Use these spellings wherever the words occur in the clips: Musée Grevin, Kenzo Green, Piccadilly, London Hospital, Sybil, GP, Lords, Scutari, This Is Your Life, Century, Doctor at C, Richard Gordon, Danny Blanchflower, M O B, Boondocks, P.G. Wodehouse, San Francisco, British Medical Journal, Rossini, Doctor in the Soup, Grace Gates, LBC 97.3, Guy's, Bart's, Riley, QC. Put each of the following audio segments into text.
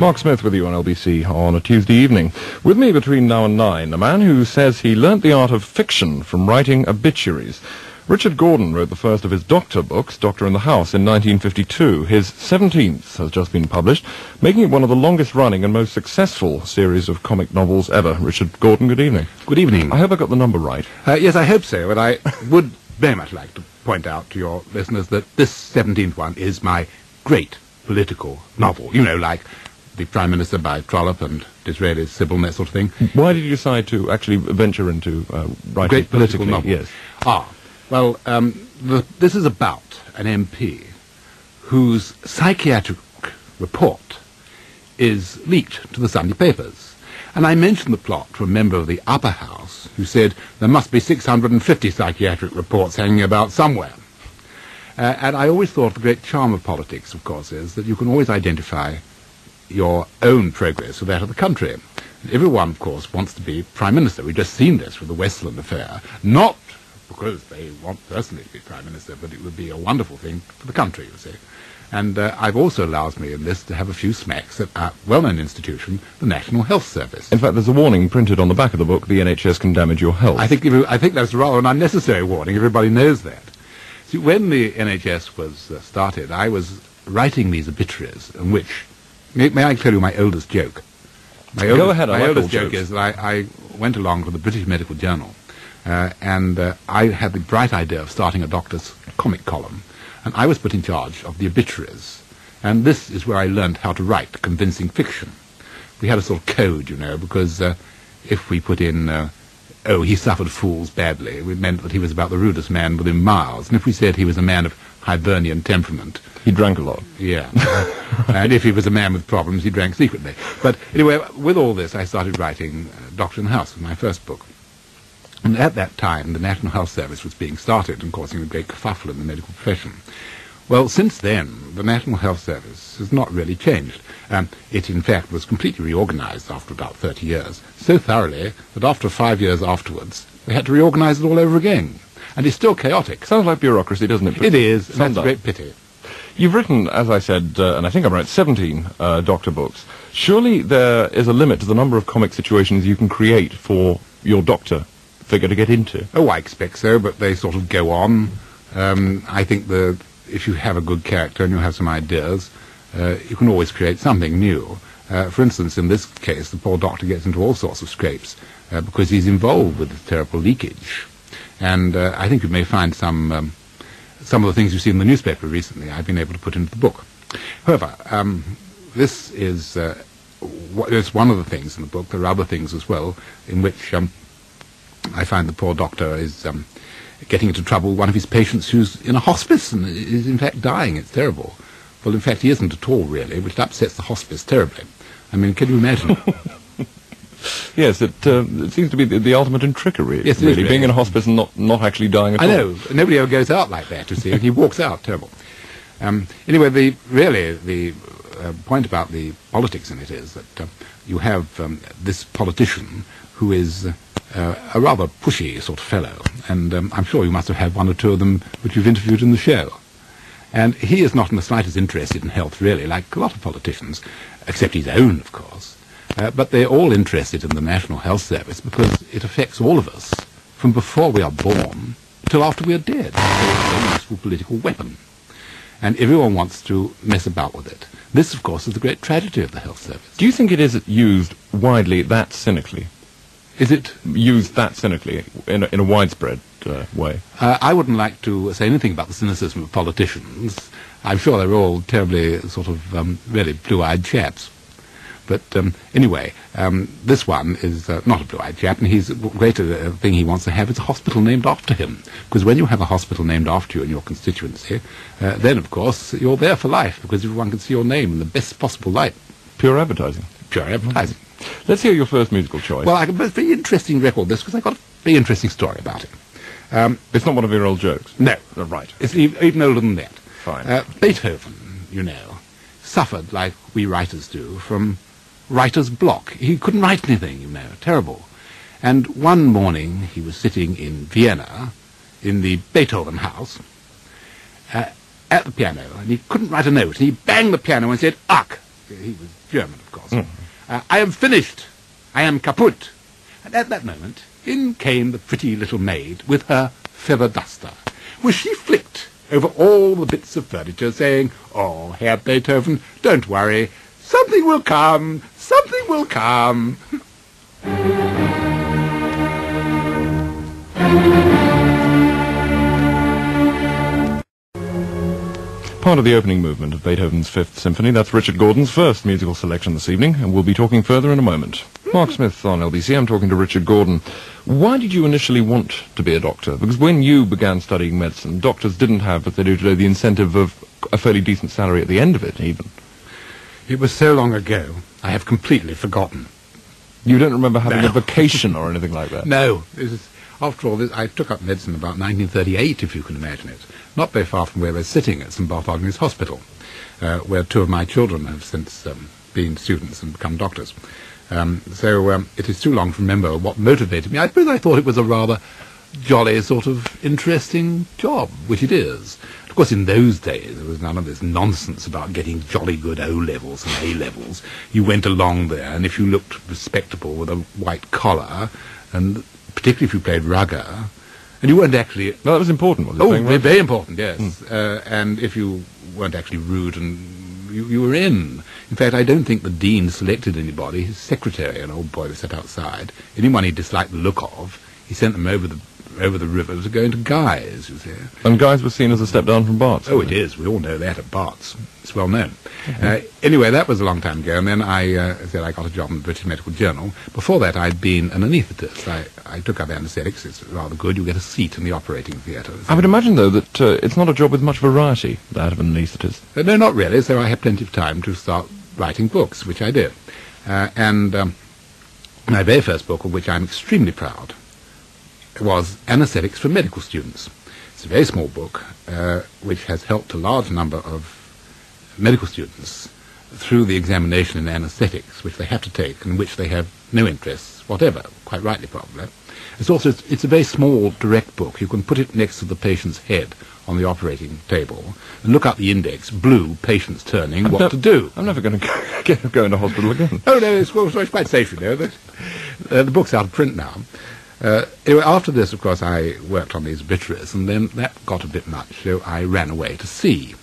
Mark Smith with you on LBC on a Tuesday evening. With me between now and 9, a man who says he learnt the art of fiction from writing obituaries. Richard Gordon wrote the first of his doctor books, Doctor in the House, in 1952. His 17th has just been published, making it one of the longest-running and most successful series of comic novels ever. Richard Gordon, good evening. Good evening. I hope I got the number right. Yes, I hope so, and I would very much like to point out to your listeners that this 17th one is my great political novel, you know, like The Prime Minister by Trollope and Disraeli's Sybil and that sort of thing. Why did you decide to actually venture into writing great political novels? Yes. Well, this is about an MP whose psychiatric report is leaked to the Sunday papers. And I mentioned the plot to a member of the upper house who said there must be 650 psychiatric reports hanging about somewhere. And I always thought the great charm of politics, of course, is that you can always identify your own progress with that of the country. And everyone, of course, wants to be Prime Minister. We've just seen this with the Westland affair. Not because they want personally to be Prime Minister, but it would be a wonderful thing for the country, you see. And I've also allows me in this to have a few smacks at our well-known institution, the National Health Service. In fact, there's a warning printed on the back of the book, the NHS can damage your health. I think that's rather an unnecessary warning. Everybody knows that. See, when the NHS was started, I was writing these obituaries in which... May I tell you my oldest joke? My oldest joke is that I went along to the British Medical Journal, and I had the bright idea of starting a doctor's comic column, and I was put in charge of the obituaries, and this is where I learned how to write convincing fiction. We had a sort of code, you know, because if we put in, oh, he suffered fools badly, it meant that he was about the rudest man within miles, and if we said he was a man of Hibernian temperament... He drank a lot. Yeah. And if he was a man with problems, he drank secretly. But anyway, with all this, I started writing Doctor in the House, my first book. And at that time, the National Health Service was being started and causing a great kerfuffle in the medical profession. Well, since then, the National Health Service has not really changed. It, in fact, was completely reorganized after about 30 years, so thoroughly that after 5 years afterwards, they had to reorganize it all over again. And it's still chaotic. Sounds like bureaucracy, doesn't it? It is, and that's a great pity. You've written, as I said, and I think I'm right, 17 doctor books. Surely there is a limit to the number of comic situations you can create for your doctor figure to get into. Oh, I expect so, but they sort of go on. I think that if you have a good character and you have some ideas, you can always create something new. For instance, in this case, the poor doctor gets into all sorts of scrapes because he's involved with the terrible leakage. And I think you may find some of the things you've seen in the newspaper recently I've been able to put into the book. However, this is it's one of the things in the book. There are other things as well in which I find the poor doctor is getting into trouble with one of his patients who's in a hospice and is in fact dying. It's terrible. Well, in fact, he isn't at all, really, which upsets the hospice terribly. I mean, can you imagine? Yes, it seems to be the ultimate in trickery. Yes, really, being in a hospice and not actually dying at all. I know. Nobody ever goes out like that, you see. He walks out, terrible. Anyway, the point about the politics in it is that you have this politician who is a rather pushy sort of fellow, and I'm sure you must have had one or two of them which you've interviewed in the show. And he is not in the slightest interested in health, really, like a lot of politicians, except his own, of course. But they're all interested in the National Health Service because it affects all of us from before we are born till after we are dead. It's a useful political weapon. And everyone wants to mess about with it. This, of course, is the great tragedy of the health service. Do you think it is used widely that cynically? Is it used that cynically in a widespread way? I wouldn't like to say anything about the cynicism of politicians. I'm sure they're all terribly sort of really blue-eyed chaps. But anyway, this one is not a blue-eyed chap, and he's greater thing he wants to have is a hospital named after him. Because when you have a hospital named after you in your constituency, then, of course, you're there for life, because everyone can see your name in the best possible light. Pure advertising. Pure advertising. Let's hear your first musical choice. Well, I got a very interesting record, this, because I got a very interesting story about it. It's not one of your old jokes? No. Right. It's even older than that. Fine. Beethoven, you know, suffered, like we writers do, from... writer's block. He couldn't write anything, you know, terrible. And one morning he was sitting in Vienna, in the Beethoven house, at the piano, and he couldn't write a note. And he banged the piano and said, "Ach!" He was German, of course. I am finished. I am kaput. And at that moment, in came the pretty little maid with her feather duster, which she flicked over all the bits of furniture, saying, "Oh, Herr Beethoven, don't worry. Something will come. Something will come." Part of the opening movement of Beethoven's Fifth Symphony. That's Richard Gordon's first musical selection this evening, and we'll be talking further in a moment. Mark Smith on LBC. I'm talking to Richard Gordon. Why did you initially want to be a doctor? Because when you began studying medicine, doctors didn't have, as they do today, the incentive of a fairly decent salary at the end of it, even. It was so long ago, I have completely forgotten. You don't remember having a vacation or anything like that? No. After all, I took up medicine about 1938, if you can imagine it, not very far from where we're sitting at St Bartholomew's Hospital, where two of my children have since been students and become doctors. It is too long to remember what motivated me. I suppose I thought it was a rather jolly sort of interesting job, which it is. Of course, in those days, there was none of this nonsense about getting jolly good O-levels and A-levels. You went along there, and if you looked respectable with a white collar, and particularly if you played rugger, and you weren't actually... Well, that was important, wasn't it? Oh, very, very important, yes. And if you weren't actually rude, and you were in. In fact, I don't think the dean selected anybody. His secretary, an old boy, was sat outside. Anyone he disliked the look of, he sent them over the river to go into Guy's, you see. And Guy's was seen as a step down from Bart's. Oh, it is. We all know that at Bart's. It's well known. Anyway, that was a long time ago, and then I got a job in the British Medical Journal. Before that, I'd been an anaesthetist. I took up anesthetics. It's rather good. You get a seat in the operating theatre. I would imagine, though, that it's not a job with much variety, that of an anaesthetist. No, not really, so I had plenty of time to start writing books, which I did. My very first book, of which I'm extremely proud, was Anesthetics for Medical Students. It's a very small book which has helped a large number of medical students through the examination in anesthetics, which they have to take and which they have no interests whatever, quite rightly probably. It's a very small, direct book. You can put it next to the patient's head on the operating table and look up the index, blue, patient's turning, what to do. I'm never going to go into hospital again. Oh, no, it's quite safe, you know. The book's out of print now. Anyway, after this, of course, I worked on these obituaries, and then that got a bit much, so I ran away to sea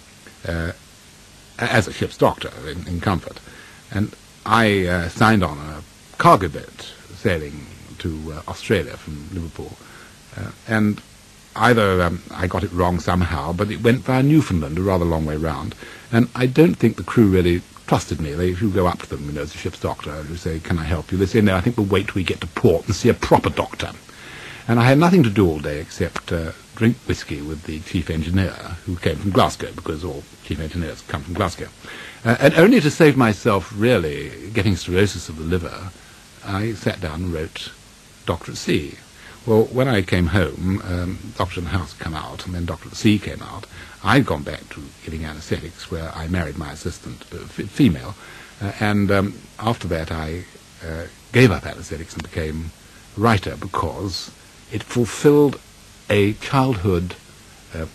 as a ship's doctor in comfort. And I signed on a cargo boat sailing to Australia from Liverpool. And either I got it wrong somehow, but it went via Newfoundland, a rather long way round. And I don't think the crew really trusted me. If you go up to them, you know, as a ship's doctor, and you say, "Can I help you?" They say, "No, I think we'll wait till we get to port and see a proper doctor." And I had nothing to do all day except drink whiskey with the chief engineer, who came from Glasgow, because all chief engineers come from Glasgow. And only to save myself, really, getting cirrhosis of the liver, I sat down and wrote Doctor at C. Well, when I came home, Doctor in the House had come out, and then Doctor at C came out. I'd gone back to giving anesthetics, where I married my assistant, female, and after that I gave up anesthetics and became a writer, because it fulfilled a childhood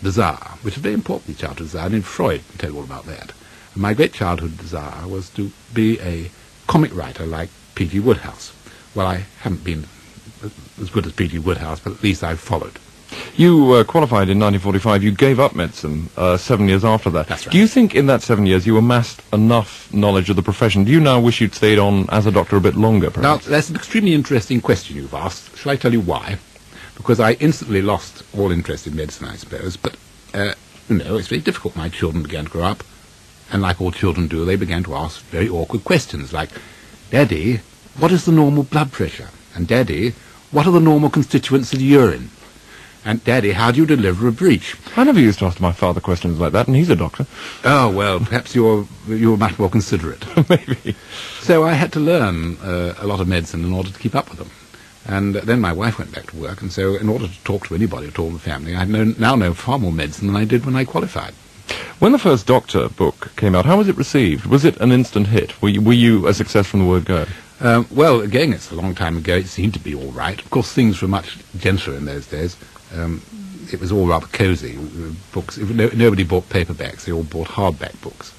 desire, which is very important, childhood desire, and Freud can tell you all about that. And my great childhood desire was to be a comic writer like P.G. Wodehouse. Well, I haven't been as good as P.G. Wodehouse, but at least I've followed. You qualified in 1945. You gave up medicine 7 years after that. That's right. Do you think in that 7 years you amassed enough knowledge of the profession? Do you now wish you'd stayed on as a doctor a bit longer, perhaps? Now, that's an extremely interesting question you've asked. Shall I tell you why? Because I instantly lost all interest in medicine, I suppose. But, it's very difficult. My children began to grow up, and like all children do, they began to ask very awkward questions like, "Daddy, what is the normal blood pressure?" And, "Daddy, what are the normal constituents of the urine?" And, "Daddy, how do you deliver a breach?" I never used to ask my father questions like that, and he's a doctor. Oh, well, perhaps you're much more considerate. Maybe. So I had to learn a lot of medicine in order to keep up with them. And then my wife went back to work, and so in order to talk to anybody at all in the family, I now know far more medicine than I did when I qualified. When the first Doctor book came out, how was it received? Was it an instant hit? Were you a success from the word go? Well, again, it's a long time ago. It seemed to be all right. Of course, things were much gentler in those days. It was all rather cosy. Books. Nobody bought paperbacks. They all bought hardback books.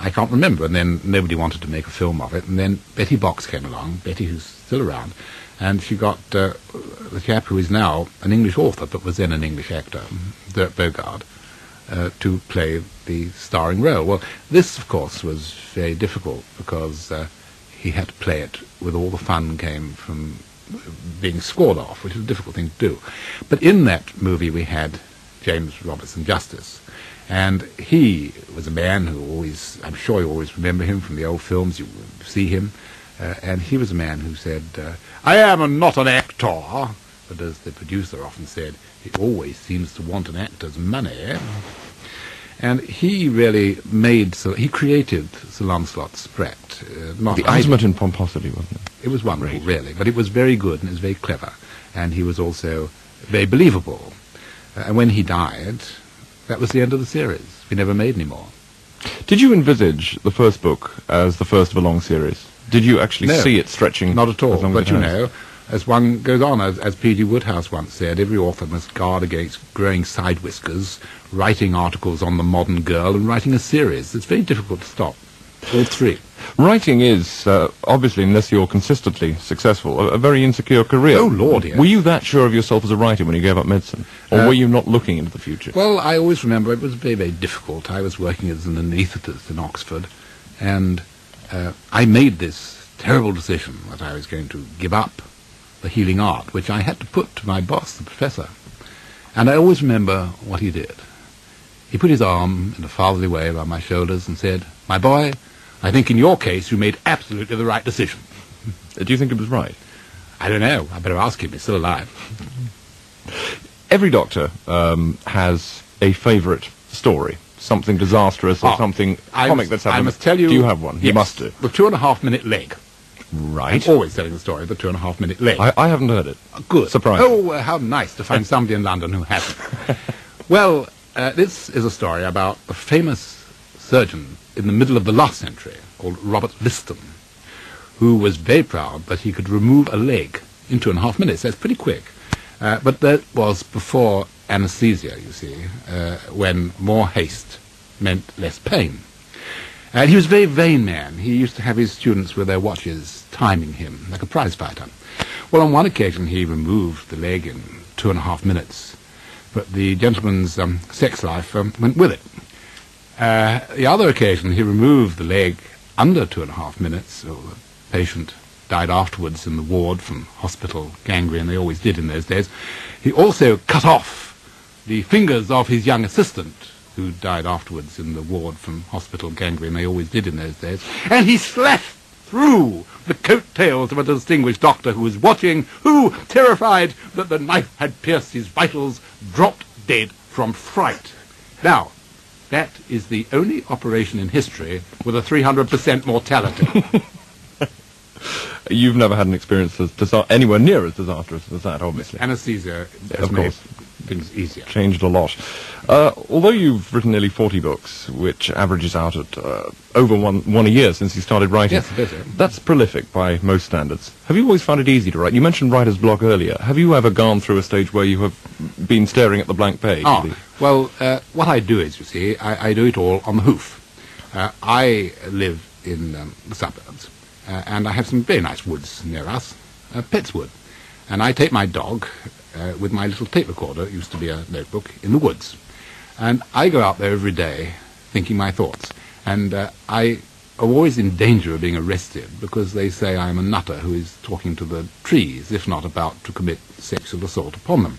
I can't remember. And then nobody wanted to make a film of it. And then Betty Box came along, Betty who's still around, and she got the chap who is now an English author but was then an English actor, Dirk Bogarde, to play the starring role. Well, this, of course, was very difficult because he had to play it with all the fun came from being scored off, which is a difficult thing to do. But in that movie we had James Robertson Justice, and he was a man who always, I'm sure you always remember him from the old films, you see him, and he was a man who said, I am not an actor, but as the producer often said, he always seems to want an actor's money. And he really made, so he created Sir Lancelot Spratt. The ultimate in pomposity, wasn't it? It was wonderful, really, but it was very good and it was very clever, and he was also very believable. And when he died, that was the end of the series. We never made any more. Did you envisage the first book as the first of a long series? Did you actually see it stretching? Not at all, but you know, as one goes on, as P.G. Wodehouse once said, every author must guard against growing side whiskers, writing articles on the modern girl, and writing a series. It's very difficult to stop all three. Writing is, obviously, unless you're consistently successful, a very insecure career. Oh, Lord, yes. Were you that sure of yourself as a writer when you gave up medicine? Or were you not looking into the future? Well, I always remember it was very, very difficult. I was working as an anaesthetist in Oxford, and I made this terrible decision that I was going to give up the healing art, which I had to put to my boss, the professor. And I always remember what he did. He put his arm in a fatherly way around my shoulders and said, "My boy, I think in your case you made absolutely the right decision." Do you think it was right? I don't know. I better ask him. He's still alive. Every doctor has a favourite story, something disastrous or something comic that's happened. I must tell you... Do you have one? Yes, you must do. The 2.5-minute leg. Right. I'm always telling the story of the 2.5-minute leg. I haven't heard it. Good. Surprise. Oh, how nice to find somebody in London who hasn't. Well, this is a story about a famous surgeon in the middle of the last century called Robert Liston, who was very proud that he could remove a leg in 2.5 minutes. That's pretty quick. But that was before anesthesia, you see, when more haste meant less pain. And he was a very vain man. He used to have his students with their watches timing him, like a prize fighter. Well, on one occasion, he removed the leg in 2.5 minutes, but the gentleman's sex life went with it. The other occasion, he removed the leg under 2.5 minutes, so the patient died afterwards in the ward from hospital gangrene. They always did in those days. He also cut off the fingers of his young assistant, who died afterwards in the ward from hospital gangrene. They always did in those days. And he slashed through the coattails of a distinguished doctor who was watching, who, terrified that the knife had pierced his vitals, dropped dead from fright. Now, that is the only operation in history with a 300% mortality. You've never had an experience anywhere near as disastrous as that, obviously. Anesthesia has made things easier. Changed a lot. Although you've written nearly 40 books, which averages out at over one a year since you started writing, yes, that's prolific by most standards. Have you always found it easy to write? You mentioned writer's block earlier. Have you ever gone through a stage where you have been staring at the blank page? Well, what I do is, you see, I do it all on the hoof. I live in the suburbs, and I have some very nice woods near us, Pitt's Wood. And I take my dog with my little tape recorder, it used to be a notebook, in the woods. And I go out there every day thinking my thoughts. And I am always in danger of being arrested because they say I am a nutter who is talking to the trees, if not about to commit sexual assault upon them.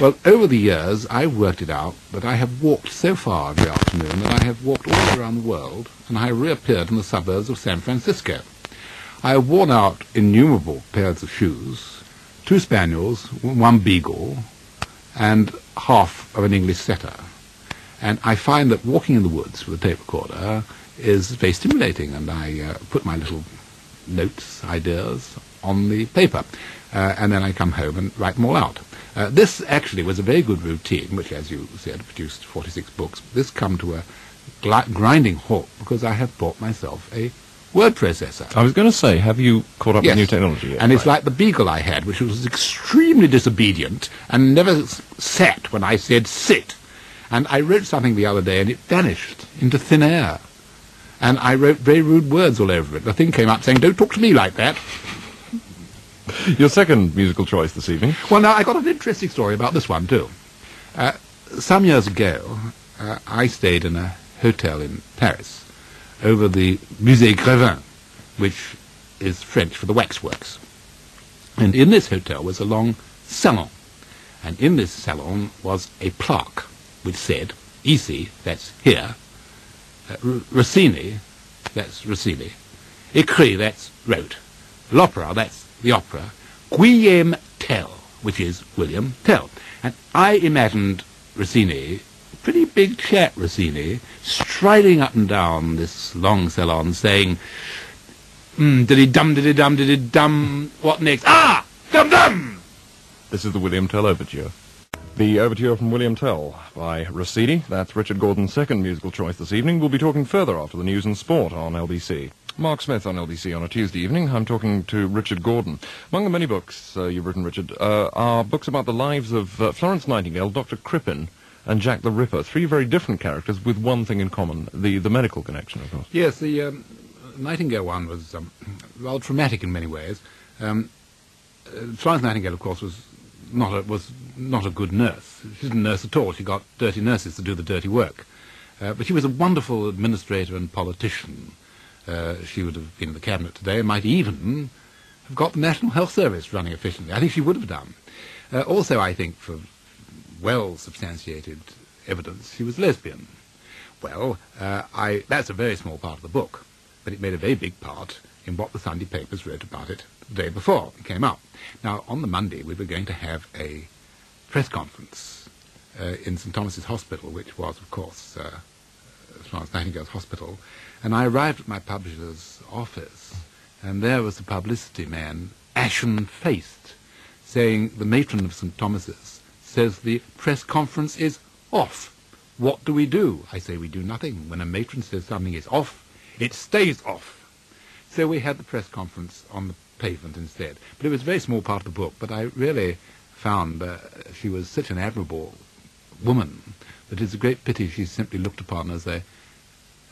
Well, over the years, I've worked it out that I have walked so far every afternoon that I have walked all around the world, and I reappeared in the suburbs of San Francisco. I have worn out innumerable pairs of shoes, 2 spaniels, 1 beagle, and half of an English setter. And I find that walking in the woods with a tape recorder is very stimulating, and I put my little notes, ideas, on the paper, and then I come home and write them all out. This actually was a very good routine, which, as you said, produced 46 books. This come to a grinding halt because I have bought myself a word processor. I was going to say, have you caught up with new technology yet? And it's like the beagle I had, which was extremely disobedient and never sat when I said sit. And I wrote something the other day and it vanished into thin air. and I wrote very rude words all over it. The thing came up saying, don't talk to me like that. Your second musical choice this evening. Well, now, I got an interesting story about this one, too. Some years ago, I stayed in a hotel in Paris over the Musée Grevin, which is French for the waxworks. And in this hotel was a long salon. And in this salon was a plaque which said, Ici, that's here, Rossini, that's Rossini, Écrit, that's wrote, L'Opera, that's the opera, William Tell, which is William Tell. And I imagined Rossini, pretty big chap Rossini, striding up and down this long salon saying, diddy-dum, diddy-dum, diddy-dum, what next? Ah! Dum-dum! This is the William Tell Overture. The Overture from William Tell by Rossini. That's Richard Gordon's second musical choice this evening. We'll be talking further after the news and sport on LBC. Mark Smith on LBC on a Tuesday evening. I'm talking to Richard Gordon. Among the many books you've written, Richard, are books about the lives of Florence Nightingale, Dr. Crippen, and Jack the Ripper. Three very different characters with one thing in common, the medical connection, of course. Yes, the Nightingale one was rather traumatic in many ways. Florence Nightingale, of course, was not a good nurse. She didn't nurse at all. She got dirty nurses to do the dirty work. But she was a wonderful administrator and politician. She would have been in the cabinet today and might even have got the National Health Service running efficiently. I think she would have done. Also, I think, for well-substantiated evidence, she was lesbian. Well, that's a very small part of the book, but it made a very big part in what the Sunday papers wrote about it the day before it came out. Now, on the Monday, we were going to have a press conference in St. Thomas's Hospital, which was, of course, Florence Nightingale's hospital, and I arrived at my publisher's office, and there was the publicity man, ashen-faced, saying, the matron of St. Thomas's says the press conference is off. What do we do? I say, we do nothing. When a matron says something is off, it stays off. So we had the press conference on the pavement instead. But it was a very small part of the book, but I really found she was such an admirable woman that it's a great pity she's simply looked upon as a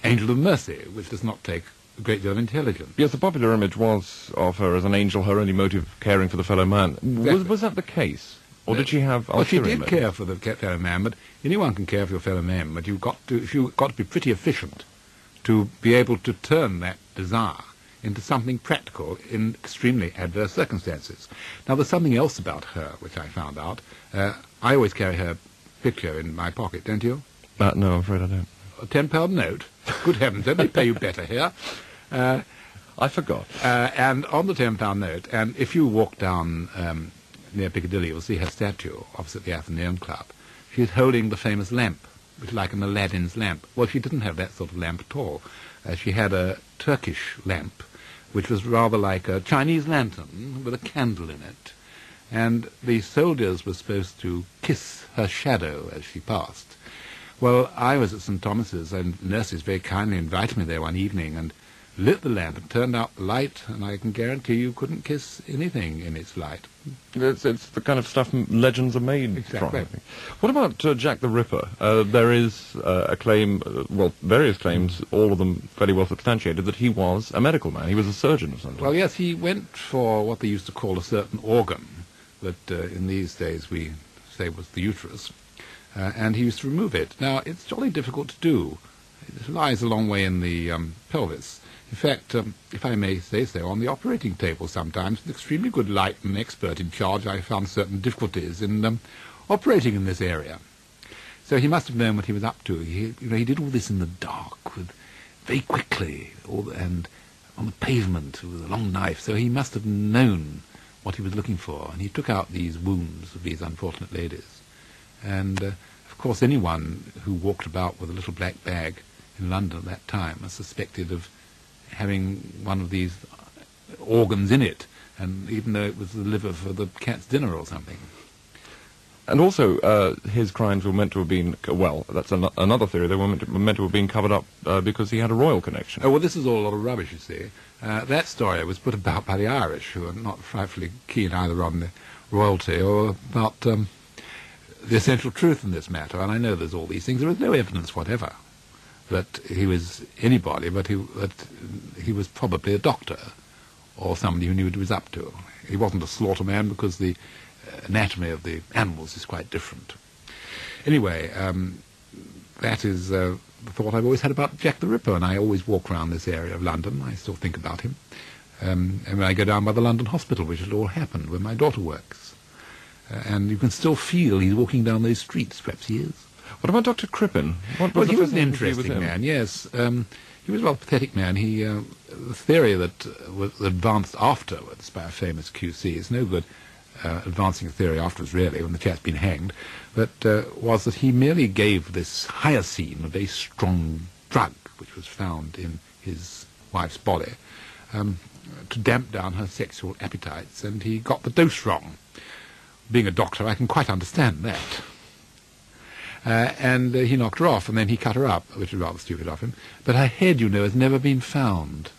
angel of mercy, which does not take a great deal of intelligence. Yes, the popular image was of her as an angel, her only motive caring for the fellow man. Exactly. Was that the case? Or did she have... Well, she did care for the fellow man, but anyone can care for your fellow man, but you've got to be pretty efficient to be able to turn that desire into something practical in extremely adverse circumstances. Now, there's something else about her which I found out. I always carry her picture in my pocket, don't you? No, I'm afraid I don't. A £10 note. Good heavens, don't they pay you better here? I forgot. And on the £10 note, and if you walk down near Piccadilly, you'll see her statue opposite the Athenaeum Club. She's holding the famous lamp, which is like an Aladdin's lamp. Well, she didn't have that sort of lamp at all. She had a Turkish lamp, which was rather like a Chinese lantern with a candle in it. And the soldiers were supposed to kiss her shadow as she passed. Well, I was at St. Thomas's, and nurses very kindly invited me there one evening and lit the lamp and turned out the light, and I can guarantee you couldn't kiss anything in its light. It's the kind of stuff legends are made exactly from. What about Jack the Ripper? There is a claim, well, various claims, all of them fairly well substantiated, that he was a medical man. He was a surgeon of some sort. Well, yes, he went for what they used to call a certain organ that in these days we say was the uterus. And he used to remove it. Now, it's jolly difficult to do. It lies a long way in the pelvis. In fact, if I may say so, on the operating table sometimes, an extremely good light and expert in charge, I found certain difficulties in operating in this area. So he must have known what he was up to. He did all this in the dark, very quickly, and on the pavement with a long knife. So he must have known what he was looking for, and he took out these wounds of these unfortunate ladies. And, of course, anyone who walked about with a little black bag in London at that time was suspected of having one of these organs in it, and even though it was the liver for the cat's dinner or something. And also, his crimes were meant to have been, well, that's another theory, they were meant to have been covered up because he had a royal connection. Oh, well, this is all a lot of rubbish, you see. That story was put about by the Irish, who are not frightfully keen either on the royalty or about... the essential truth in this matter, and I know there's all these things. There was no evidence whatever that he was anybody, but he was probably a doctor or somebody who knew what he was up to. He wasn't a slaughterman because the anatomy of the animals is quite different. Anyway, that is the thought I've always had about Jack the Ripper, and I always walk around this area of London. I still think about him. And when I go down by the London hospital, which it all happened, where my daughter works. And you can still feel he's walking down those streets. Perhaps he is. What about Dr. Crippen? Well, he was an interesting man, yes. He was a rather pathetic man. He, the theory that was advanced afterwards by a famous QC, it's no good advancing a theory afterwards, really, when the chap's been hanged, but was that he merely gave this hyoscine, a very strong drug, which was found in his wife's body, to damp down her sexual appetites, and he got the dose wrong. Being a doctor, I can quite understand that. And he knocked her off, and then he cut her up, which was rather stupid of him. But her head, you know, has never been found.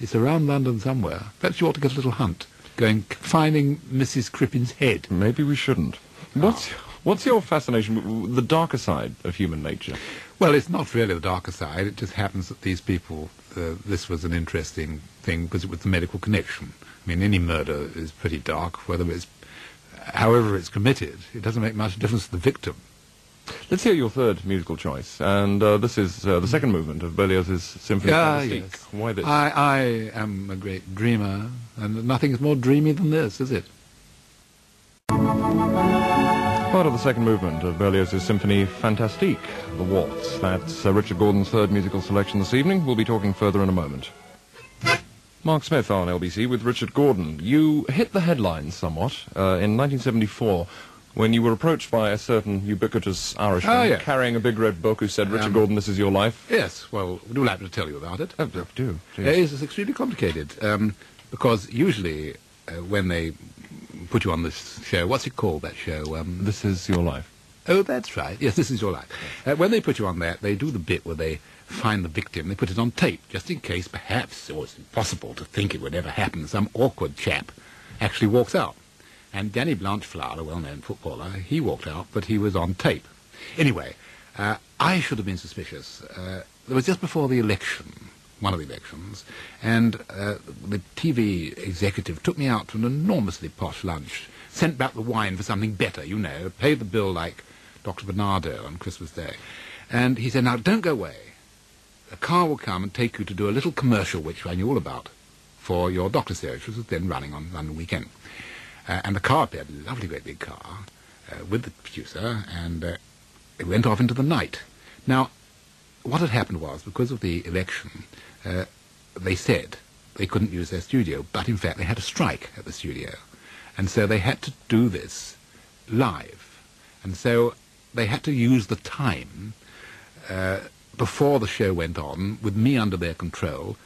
It's around London somewhere. Perhaps you ought to get a little hunt, finding Mrs. Crippen's head. Maybe we shouldn't. What's your fascination with the darker side of human nature? Well, it's not really the darker side. It just happens that these people, this was an interesting thing because it was the medical connection. I mean, any murder is pretty dark, however it's committed. It doesn't make much difference to the victim. Let's hear your third musical choice, and this is the second movement of Berlioz's Symphonie Fantastique. Yes. Why this? I am a great dreamer, and nothing is more dreamy than this, is it? Part of the second movement of Berlioz's Symphonie Fantastique, the waltz. That's Richard Gordon's third musical selection this evening. We'll be talking further in a moment. Mark Smith on LBC with Richard Gordon. You hit the headlines somewhat in 1974, when you were approached by a certain ubiquitous Irishman carrying a big red book who said, Richard Gordon, this is your life. Yes, well, would you like me to tell you about it? Oh, do, please. It's extremely complicated, because usually when they put you on this show, what's it called, that show? This Is Your Life. Oh, that's right. Yes, This Is Your Life. When they put you on that, they do the bit where they find the victim. They put it on tape, just in case, perhaps, or it's impossible to think it would ever happen, some awkward chap actually walks out. And Danny Blanchflower, a well-known footballer, he walked out, but he was on tape. Anyway, I should have been suspicious. It was just before the election, one of the elections, and the TV executive took me out to an enormously posh lunch, sent back the wine for something better, you know, paid the bill like Dr. Bernardo on Christmas Day. And he said, now, don't go away. A car will come and take you to do a little commercial, which I knew all about, for your doctor series, which was then running on London Weekend. And the car appeared, a lovely great big car, with the producer, and it went off into the night. Now, what had happened was, because of the election, they said they couldn't use their studio, but in fact they had a strike at the studio. And so they had to do this live. And so they had to use the time before the show went on, with me under their control,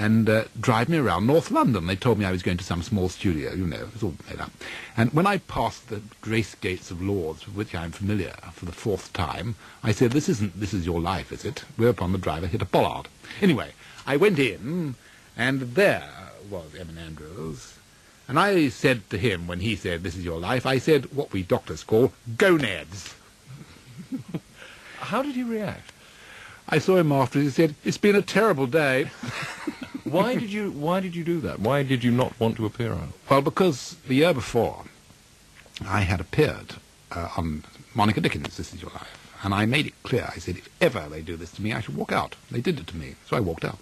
and drive me around North London. They told me I was going to some small studio, you know, it was all made up. And when I passed the grace gates of Lords, with which I am familiar, for the fourth time, I said, this is your life, is it? Whereupon the driver hit a bollard. Anyway, I went in, and there was Evan Andrews, and I said to him, when he said, this is your life, I said, what we doctors call, gonads. How did he react? I saw him afterwards, he said, it's been a terrible day. Why did you do that? Why did you not want to appear on it? Well, because the year before, I had appeared on Monica Dickens' This Is Your Life, and I made it clear. I said, if ever they do this to me, I should walk out. They did it to me, so I walked out.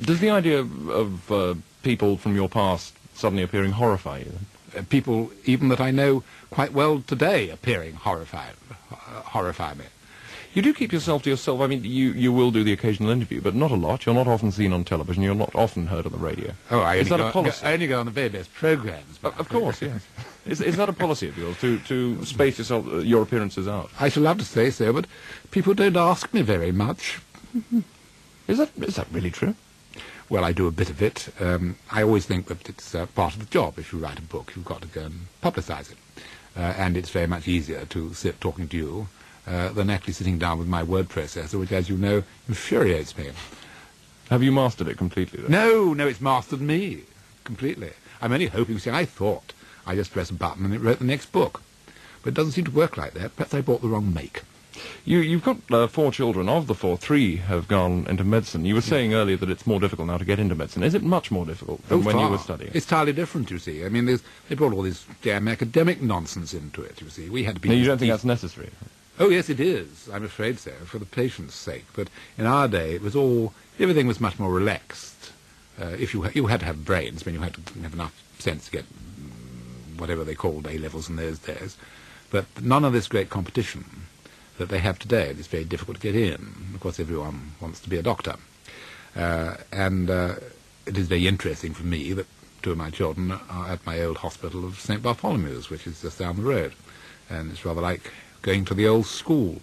Does the idea of people from your past suddenly appearing horrify you? People, even that I know quite well today, appearing horrify me. You do keep yourself to yourself. I mean, you will do the occasional interview, but not a lot. You're not often seen on television. You're not often heard on the radio. Oh, I only go on the very best programmes. Of course, yes. Is that a policy of yours, to space yourself, your appearances out? I shall love to say so, but people don't ask me very much. Is that really true? Well, I do a bit of it. I always think that it's part of the job. If you write a book, you've got to go and publicise it. And it's very much easier to sit talking to you than actually sitting down with my word processor, which, as you know, infuriates me. Have you mastered it completely, though? No, it's mastered me completely. I'm only hoping, I thought I just pressed a button and it wrote the next book. But it doesn't seem to work like that. Perhaps I bought the wrong make. You've got four children. Of the four, three have gone into medicine. You were saying earlier that it's more difficult now to get into medicine. Is it much more difficult than when you were studying? It's entirely different, you see. I mean, they brought all this damn academic nonsense into it, you see. We had to be... No, you don't think that's necessary? Oh, yes, it is. I'm afraid so, for the patient's sake. But in our day, it was all... Everything was much more relaxed. If you had to have brains, I mean, you had to have enough sense to get whatever they called A-levels in those days. But none of this great competition that they have today. It's very difficult to get in. Of course, everyone wants to be a doctor. And it is very interesting for me that two of my children are at my old hospital of St Bartholomew's, which is just down the road. And it's rather like going to the old school.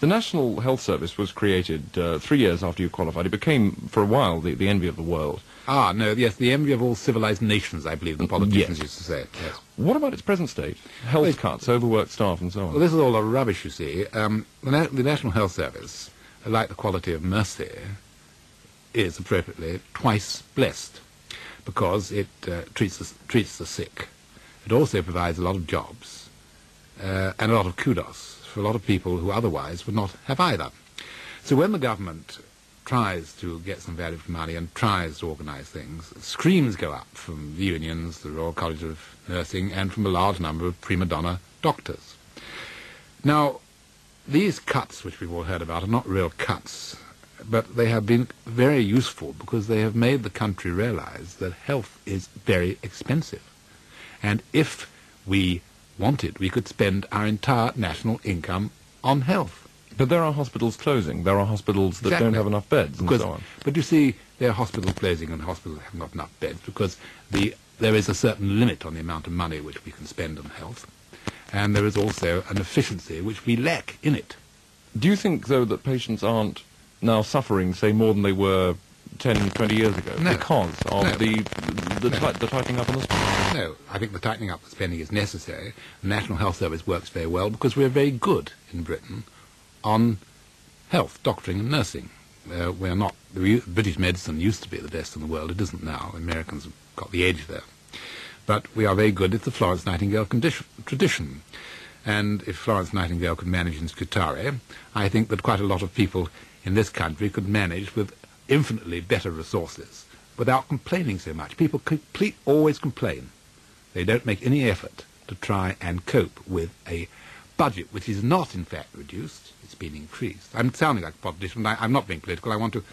The National Health Service was created 3 years after you qualified. It became, for a while, the envy of the world. Ah, no, yes, the envy of all civilized nations, I believe, the politicians used to say. Yes. What about its present state? Health cuts, overworked staff, and so on. Well, this is all a lot of rubbish, you see. The National Health Service, like the quality of mercy, is appropriately twice blessed, because it treats the sick. It also provides a lot of jobs and a lot of kudos for a lot of people who otherwise would not have either. So when the government tries to get some value for money and tries to organise things, screams go up from the unions, the Royal College of Nursing, and from a large number of prima donna doctors. Now, these cuts which we've all heard about are not real cuts, but they have been very useful because they have made the country realise that health is very expensive. And if we wanted, we could spend our entire national income on health. But there are hospitals closing. There are hospitals that don't have enough beds and so on. But you see, there are hospitals closing and hospitals haven't got enough beds because there is a certain limit on the amount of money which we can spend on health. And there is also an efficiency which we lack in it. Do you think, though, that patients aren't now suffering, say, more than they were 10, 20 years ago because of the tightening up on the spending? No, I think the tightening up on the spending is necessary. The National Health Service works very well because we're very good in Britain on health, doctoring and nursing. We're not... British medicine used to be the best in the world. It isn't now. Americans have got the edge there. But we are very good at the Florence Nightingale tradition. And if Florence Nightingale could manage in Scutari, I think that quite a lot of people in this country could manage with infinitely better resources without complaining so much. People always complain. They don't make any effort to try and cope with a budget which is not, in fact, reduced. It's been increased. I'm sounding like a politician, but I'm not being political. I want to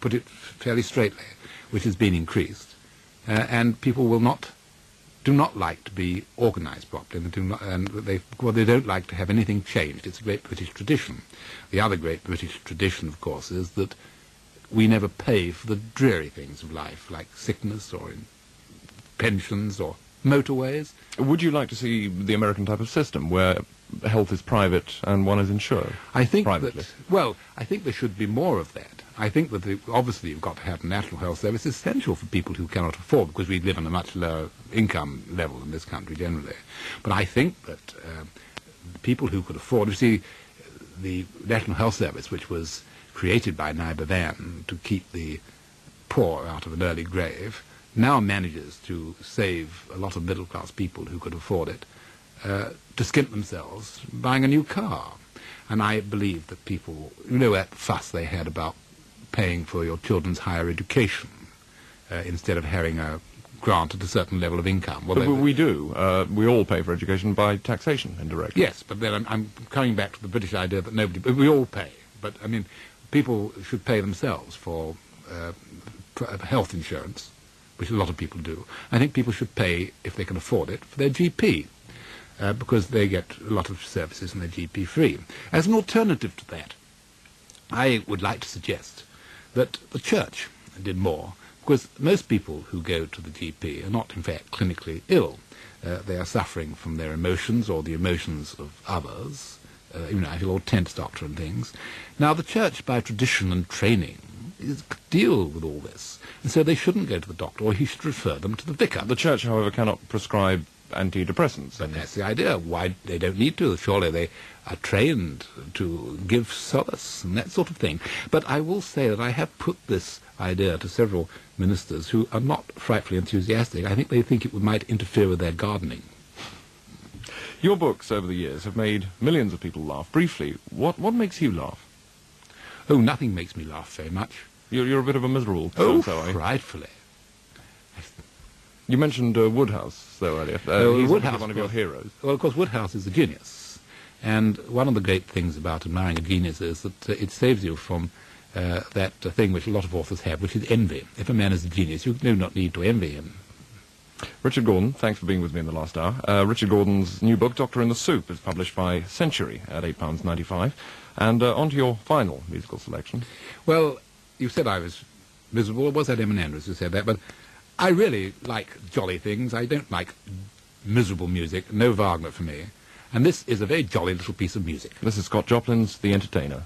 put it fairly straightly, which has been increased. And people do not like to be organised properly, and they don't like to have anything changed. It's a great British tradition. The other great British tradition, of course, is that we never pay for the dreary things of life, like sickness or pensions or motorways. Would you like to see the American type of system where health is private and one is insured? I think privately. I think there should be more of that. I think that obviously you've got to have a National Health Service essential for people who cannot afford, because we live on a much lower income level in this country generally. But I think that people who could afford... You see, the National Health Service, which was created by Van to keep the poor out of an early grave, now manages to save a lot of middle-class people who could afford it to skimp themselves buying a new car. And I believe that people, that fuss they had about paying for your children's higher education instead of having a grant at a certain level of income. Well, but we do. We all pay for education by taxation indirectly. Yes, but then I'm coming back to the British idea that nobody... But we all pay. But, I mean... People should pay themselves for health insurance, which a lot of people do. I think people should pay, if they can afford it, for their GP, because they get a lot of services and they're GP free. As an alternative to that, I would like to suggest that the church did more, because most people who go to the GP are not, in fact, clinically ill. They are suffering from their emotions or the emotions of others. I feel all tense, doctor, and things. Now, the church, by tradition and training, could deal with all this. And so they shouldn't go to the doctor, or he should refer them to the vicar. The church, however, cannot prescribe antidepressants. But that's the idea. Why they don't need to. Surely they are trained to give solace and that sort of thing. But I will say that I have put this idea to several ministers who are not frightfully enthusiastic. I think they think it might interfere with their gardening. Your books over the years have made millions of people laugh. Briefly, what makes you laugh? Oh, nothing makes me laugh very much. You're a bit of a miserable person, are you? Oh, frightfully. You mentioned Wodehouse, though, earlier. Wodehouse, one of your heroes. Well, of course, Wodehouse is a genius. And one of the great things about admiring a genius is that it saves you from that thing which a lot of authors have, which is envy. If a man is a genius, you do not need to envy him. Richard Gordon, thanks for being with me in the last hour. Richard Gordon's new book, Doctor in the Soup, is published by Century at £8.95. And on to your final musical selection. Well, you said I was miserable. It was that Edmund Andrews who said that, but I really like jolly things. I don't like miserable music. No Wagner for me. And this is a very jolly little piece of music. This is Scott Joplin's The Entertainer.